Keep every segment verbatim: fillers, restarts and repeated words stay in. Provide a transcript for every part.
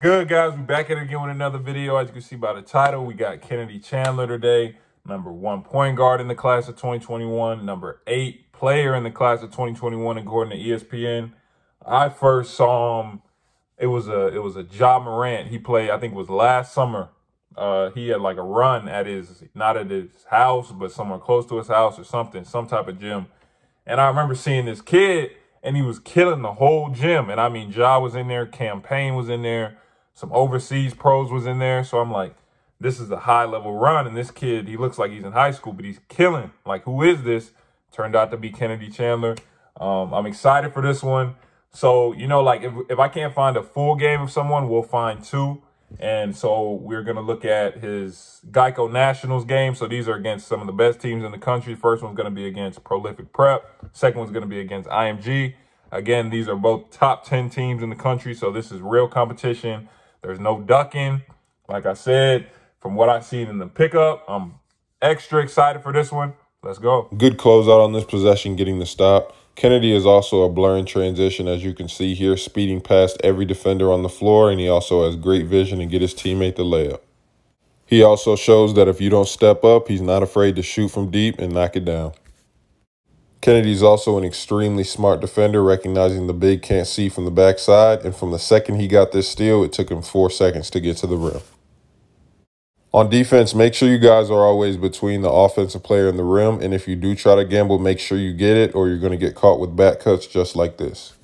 Good guys, we're back at it again with another video. As you can see by the title, we got Kennedy Chandler today, number one point guard in the class of twenty twenty-one, number eight player in the class of twenty twenty-one, according to E S P N. I first saw him. It was a it was a Ja Morant. He played, I think, it was last summer. Uh, he had like a run at his not at his house, but somewhere close to his house or something, some type of gym. And I remember seeing this kid, and he was killing the whole gym. And I mean, Ja was in there, Campaign was in there. Some overseas pros was in there. So I'm like, this is a high-level run. And this kid, he looks like he's in high school, but he's killing. Like, who is this? Turned out to be Kennedy Chandler. Um, I'm excited for this one. So, you know, like, if, if I can't find a full game of someone, we'll find two. And so we're going to look at his Geico Nationals game. So these are against some of the best teams in the country. First one's going to be against Prolific Prep. Second one's going to be against I M G. Again, these are both top ten teams in the country. So this is real competition. There's no ducking. Like I said, from what I've seen in the pickup, I'm extra excited for this one. Let's go. Good closeout on this possession, getting the stop. Kennedy is also a blur in transition, as you can see here, speeding past every defender on the floor, and he also has great vision to get his teammate the layup. He also shows that if you don't step up, he's not afraid to shoot from deep and knock it down. Kennedy's also an extremely smart defender, recognizing the big can't see from the backside, and from the second he got this steal, it took him four seconds to get to the rim. On defense, make sure you guys are always between the offensive player and the rim, and if you do try to gamble, make sure you get it, or you're going to get caught with back cuts just like this.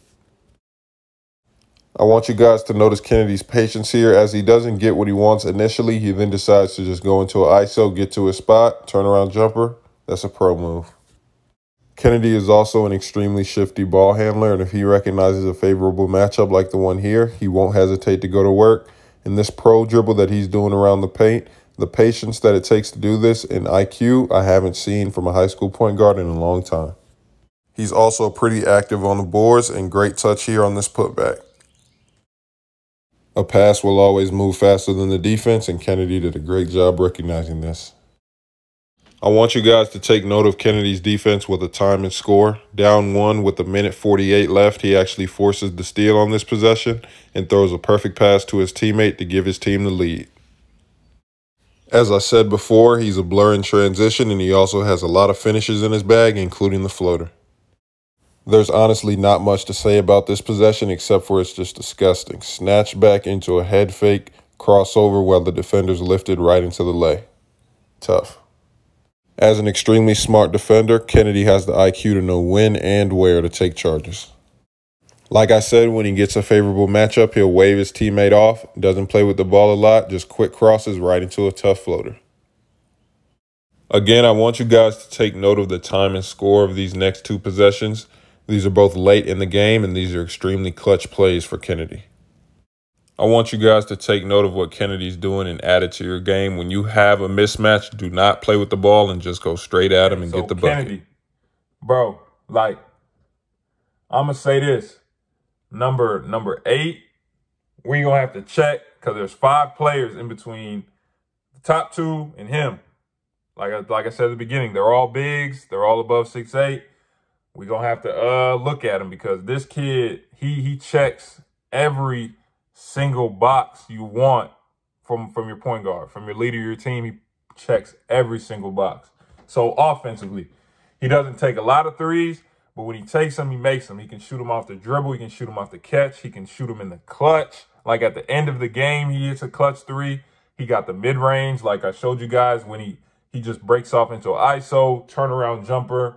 I want you guys to notice Kennedy's patience here. As he doesn't get what he wants initially, he then decides to just go into an I S O, get to his spot, turnaround jumper. That's a pro move. Kennedy is also an extremely shifty ball handler, and if he recognizes a favorable matchup like the one here, he won't hesitate to go to work. And this pro dribble that he's doing around the paint, the patience that it takes to do this in I Q, I haven't seen from a high school point guard in a long time. He's also pretty active on the boards, and great touch here on this putback. A pass will always move faster than the defense, and Kennedy did a great job recognizing this. I want you guys to take note of Kennedy's defense with a time and score. Down one with a minute forty-eight left, he actually forces the steal on this possession and throws a perfect pass to his teammate to give his team the lead. As I said before, he's a blur in transition, and he also has a lot of finishes in his bag, including the floater. There's honestly not much to say about this possession except for it's just disgusting. Snatch back into a head fake, crossover while the defender's lifted right into the lay. Tough. As an extremely smart defender, Kennedy has the I Q to know when and where to take charges. Like I said, when he gets a favorable matchup, he'll wave his teammate off, doesn't play with the ball a lot, just quick crosses right into a tough floater. Again, I want you guys to take note of the time and score of these next two possessions. These are both late in the game, and these are extremely clutch plays for Kennedy. I want you guys to take note of what Kennedy's doing and add it to your game. When you have a mismatch, do not play with the ball and just go straight at him and so get the bucket. Kennedy, bro, like, I'm going to say this. Number number eight, we're going to have to check because there's five players in between the top two and him. Like I, like I said at the beginning, they're all bigs. They're all above six eight. We're going to have to uh, look at him because this kid, he he checks every single box you want from from your point guard, from your leader of your team. He checks every single box. So offensively, he doesn't take a lot of threes, but when he takes them, he makes them. He can shoot them off the dribble. He can shoot them off the catch. He can shoot them in the clutch. Like at the end of the game, he hits a clutch three. He got the mid-range, like I showed you guys, when he he just breaks off into an I S O turnaround jumper.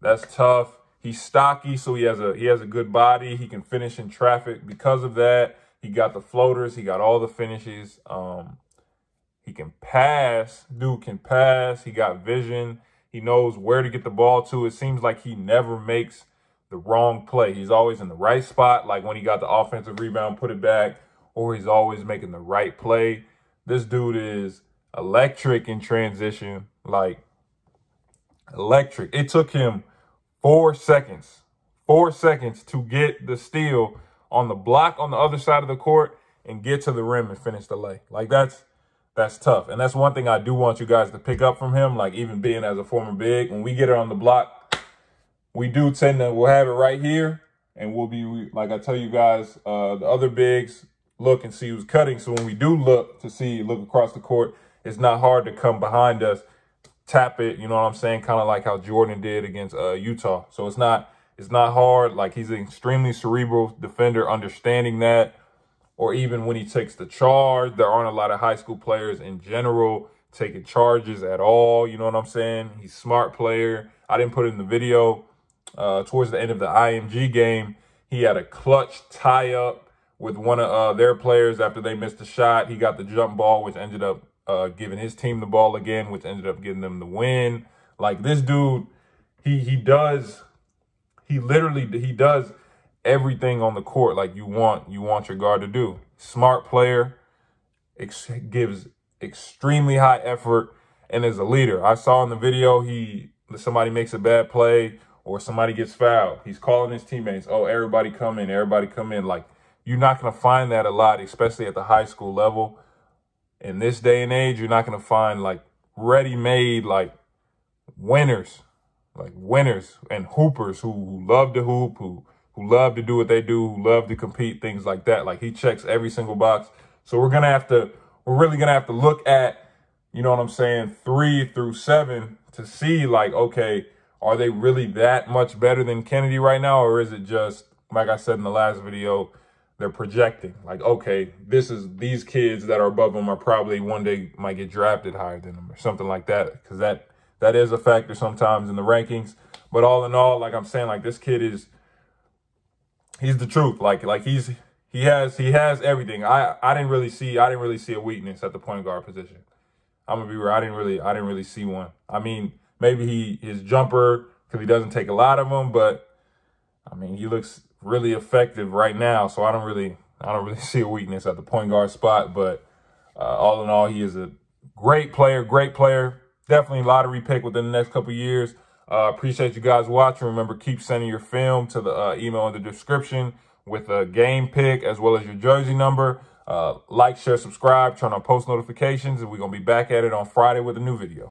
That's tough. He's stocky, so he has a he has a good body. He can finish in traffic because of that. He got the floaters. He got all the finishes. Um, he can pass. Dude can pass. He got vision. He knows where to get the ball to. It seems like he never makes the wrong play. He's always in the right spot. Like when he got the offensive rebound, put it back, or he's always making the right play. This dude is electric in transition, like electric. It took him four seconds, four seconds to get the steal on the block on the other side of the court and get to the rim and finish the lay. Like, that's that's tough. And that's one thing I do want you guys to pick up from him, like even being as a former big. When we get it on the block, we do tend to, we'll have it right here. And we'll be, like I tell you guys, uh, the other bigs, look and see who's cutting. So when we do look to see, look across the court, it's not hard to come behind us, tap it, you know what I'm saying? Kind of like how Jordan did against uh, Utah. So it's not, it's not hard. Like, he's an extremely cerebral defender, understanding that. Or even when he takes the charge, there aren't a lot of high school players in general taking charges at all. You know what I'm saying? He's a smart player. I didn't put it in the video. Uh, towards the end of the I M G game, he had a clutch tie-up with one of uh, their players after they missed a shot. He got the jump ball, which ended up uh, giving his team the ball again, which ended up getting them the win. Like, this dude, he he does, he literally, he does everything on the court like you want, you want your guard to do. Smart player, ex gives extremely high effort, and is a leader. I saw in the video, he somebody makes a bad play, or somebody gets fouled, he's calling his teammates, oh, everybody come in, everybody come in. Like, you're not going to find that a lot, especially at the high school level. In this day and age, you're not going to find, like, ready-made, like, winners, like, winners and hoopers who, who love to hoop, who, who love to do what they do, who love to compete, things like that. Like, he checks every single box. So we're going to have to, we're really going to have to look at, you know what I'm saying, three through seven to see, like, okay, are they really that much better than Kennedy right now? Or is it just, like I said in the last video, they're projecting? Like, okay, this is these kids that are above them are probably one day might get drafted higher than them or something like that. Because that, that is a factor sometimes in the rankings. But all in all, like I'm saying, like, this kid is, he's the truth. Like, like he's, he has, he has everything. I, I didn't really see, I didn't really see a weakness at the point guard position. I'm gonna be real. I didn't really, I didn't really see one. I mean, maybe he his jumper, because he doesn't take a lot of them, but I mean, he looks really effective right now. So I don't really, I don't really see a weakness at the point guard spot. But uh, all in all, he is a great player, great player. Definitely lottery pick within the next couple of years. Uh, appreciate you guys watching. Remember, keep sending your film to the uh, email in the description with a game pick as well as your jersey number. Uh, like, share, subscribe, turn on post notifications, and we're gonna be back at it on Friday with a new video.